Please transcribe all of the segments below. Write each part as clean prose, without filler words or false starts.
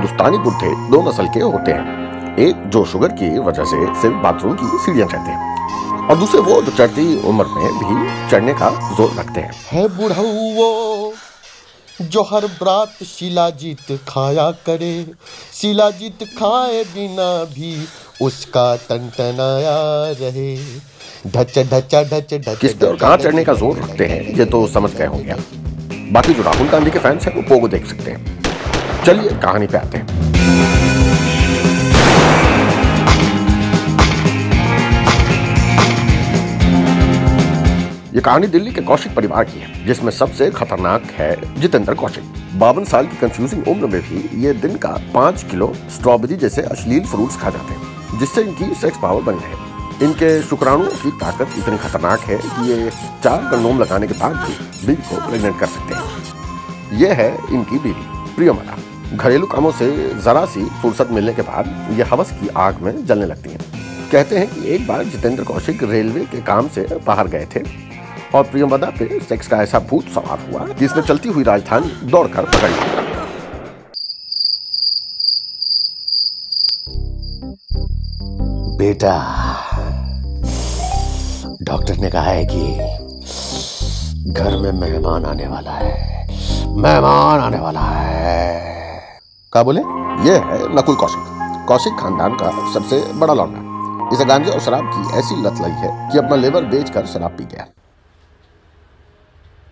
हिंदुस्तानी कुत्ते दो नस्ल के होते हैं, एक जो शुगर की वजह से सिर्फ बाथरूम की सीढ़ियां चढ़ते हैं और दूसरे वो जो चढ़ती उम्र में भी चढ़ने का जोर रखते हैं। है बुढ़ऊ जो हर ब्रात शिलाजीत खाया करे, शिलाजीत खाए बिना भी उसका टनटनाया रहे। ढच ढच ढच ढच किस और कहाँ चढ़ने का जोर रखते हैं ये तो समझ गए होंगे। बाकी जो राहुल गांधी के फैंस हैं वो पोगो देख सकते हैं। चलिए कहानी पे आते हैं। ये कहानी दिल्ली के कौशिक परिवार की है, जिसमें सबसे खतरनाक है जितेंद्र कौशिक। 52 साल की कंफ्यूजिंग उम्र में भी ये दिन का 5 किलो स्ट्रॉबेरी जैसे अश्लील फ्रूट्स खा जाते हैं, जिससे इनकी सेक्स पावर बन गई। इनके शुक्राणुओं की ताकत इतनी खतरनाक है कि ये 4 कंडोम लगाने के बाद भी बीवी को प्रेग्नेंट कर सकते हैं। ये है इनकी बीवी प्रियमला। घरेलू कामों से जरा सी फुर्सत मिलने के बाद ये हवस की आग में जलने लगती हैं। कहते हैं कि एक बार जितेंद्र कौशिक रेलवे के काम से बाहर गए थे और प्रियमला पे सेक्स का ऐसा भूत सवार हुआ कि इसने चलती हुई राजधानी दौड़कर पकड़ ली। बेटा, डॉक्टर ने कहा है कि घर में मेहमान आने वाला है, मेहमान आने वाला है। क्या बोले? ये है नकुल कौशिक, कौशिक खानदान का सबसे बड़ा लौंडा। इसे गांजे और शराब की ऐसी लत लगी है कि अपना लेबर बेचकर शराब पी गया।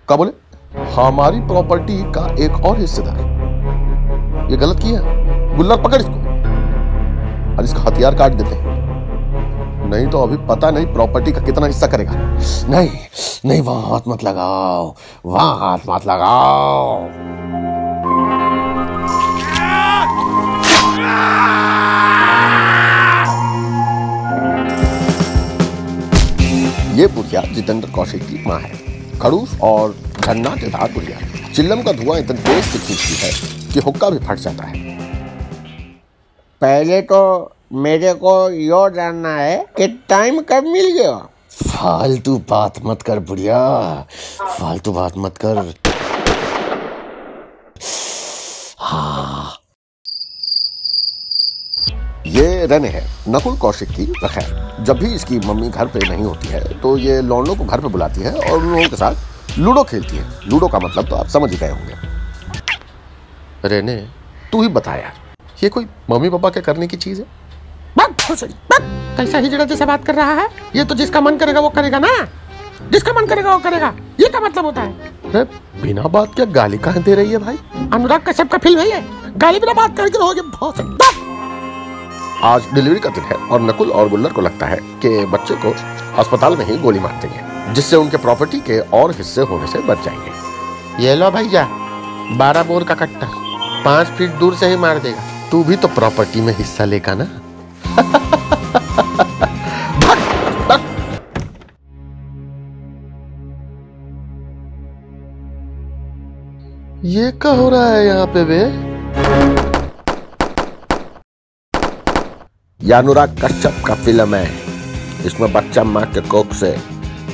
क्या बोले? हमारी प्रॉपर्टी का एक और हिस्सेदार। ये गलत किया। गुल्लर पकड़ इसको और इसका हथियार काट देते हैं, नहीं तो अभी पता नहीं प्रॉपर्टी का कितना हिस्सा करेगा। नहीं नहीं, वहां हाथ मत लगाओ, वहां हाथ मत लगाओ। ये पुड़िया जितेंद्र कौशिक की मां है। खड़ूस और झन्नाटेदार पुड़िया। चिल्लम का धुआं इतना तेज से खींचती है कि हुक्का भी फट जाता है। पहले तो मेरे को यो जानना है कि टाइम कब मिल गया। फालतू बात मत कर बुढ़िया, फालतू बात मत कर। हाँ। ये रेने है, नकुल कौशिक की बहन। जब भी इसकी मम्मी घर पे नहीं होती है तो ये लौंडों को घर पे बुलाती है और उन लोगों के साथ लूडो खेलती है। लूडो का मतलब तो आप समझ ही गए होंगे। रेने, तू ही बता यार, ये कोई मम्मी पापा के करने की चीज है? कैसा ही जड़ा जैसा बात कर रहा है। ये तो जिसका मन करेगा वो करेगा ना, जिसका मन करेगा वो करेगा, ये क्या मतलब होता है? अरे बिना बात क्या गाली कहाँ दे रही है भाई? अनुराग कश्यप का फिल्म है ये, गाली बिना बात करके रहोगे। आज डिलीवरी का दिन है और नकुल और गुल्लर को लगता है कि बच्चे को अस्पताल में ही गोली मार देंगे, जिससे उनके प्रॉपर्टी के और हिस्से होने से बच जाएंगे। ये लो भैया, 12 बोर का कट्टा, 5 फीट दूर से ही मार देगा। तू भी तो प्रॉपर्टी में हिस्सा लेगा ना। ये क्या हो रहा है यहाँ पे बे? अनुराग कश्यप का फिल्म है, इसमें बच्चा माँ के कोख से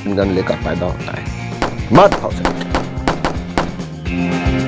गन लेकर पैदा होता है। मत